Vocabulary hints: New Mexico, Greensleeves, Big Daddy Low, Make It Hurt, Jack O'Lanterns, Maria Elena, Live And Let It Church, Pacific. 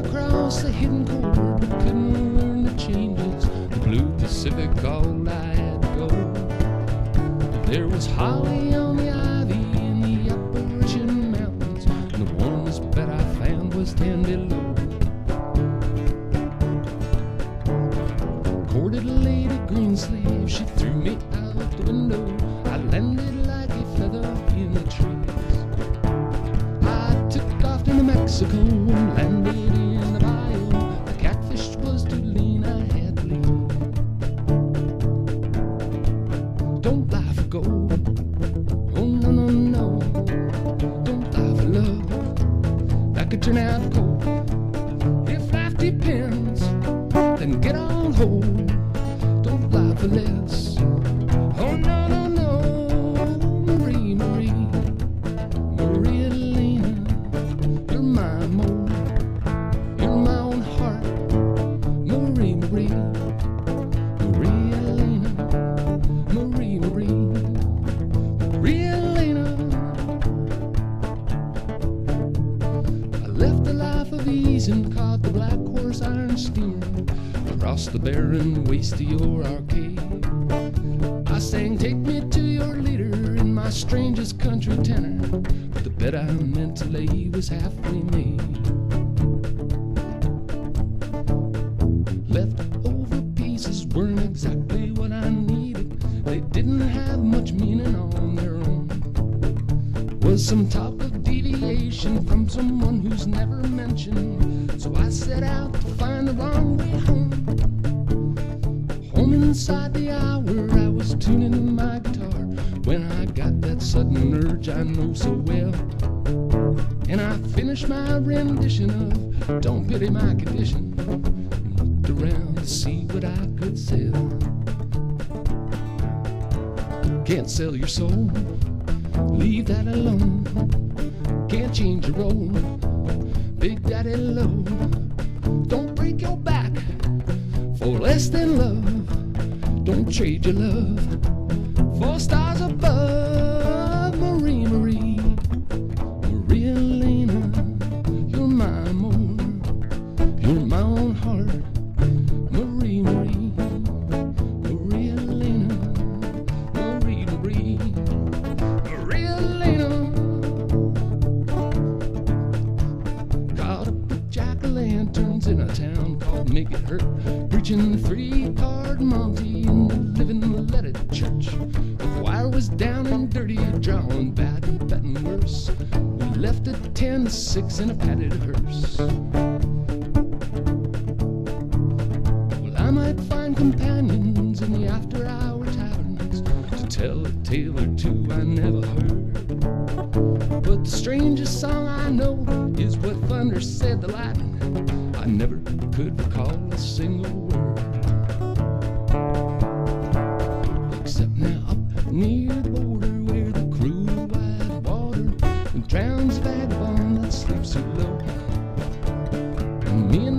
ran across the hidden cold world, but couldn't learn to change its blue Pacific all night ago. There was holly on the ivy in the Appalachian Mountains, and the warmest bed I found was 10 below. Courted a lady greensleeve, she threw me out the window. I landed like a feather in the trees. I took off to New Mexico and landed in the bayou. The catfish was too lean, I had to leave. Don't lie for gold, oh no, no, no. Don't lie for love, that could turn out cold. If life depends, then get on hold. Don't lie for less. Oh no, no, no, Marie, Marie, Maria Elena, you're my mold, you're my own heart. Marie, Marie, Maria Elena, Marie, Marie, Maria Elena. I left the life of ease and caught the black horse iron steer across the barren waste of your arcade. I sang, take me to your leader in my strangest country tenor, but the bed I meant to lay was halfway made. Leftover pieces weren't exactly what I needed. They didn't have much meaning on their own. Was some talk of deviation from someone who's never mentioned, so I set out to find the wrong way home. Inside the hour, I was tuning my guitar when I got that sudden urge I know so well, and I finished my rendition of Don't Pity My Condition and looked around to see what I could sell. Can't sell your soul, leave that alone. Can't change your role, Big Daddy Low. Don't break your back for less than love. Don't trade your love for stars above. Marie, Marie, Maria Elena, you're my moon, you're my own heart. Marie, Marie, Maria Elena, Marie, Marie, Maria Elena. Caught up with Jack O'Lanterns in a town called Make It Hurt, preaching 3-card Monty in the Live And Let It Church. The choir was down and dirty, drawing bad and betting worse. We left at 10 to 6 in a padded hearse. Well, I might find companions in the after-hour taverns to tell a tale or two I never heard. But the strangest song I know is what thunder said to lightning. I never could recall a single word. Near the border where the cruel wide water drowns a vagabond that sleeps so low. And me and